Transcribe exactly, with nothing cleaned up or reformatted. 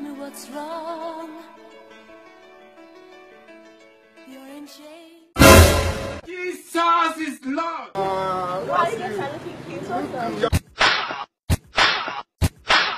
tell me what's wrong. You're in shape. Jesus is love. Uh, I guess I look cute also.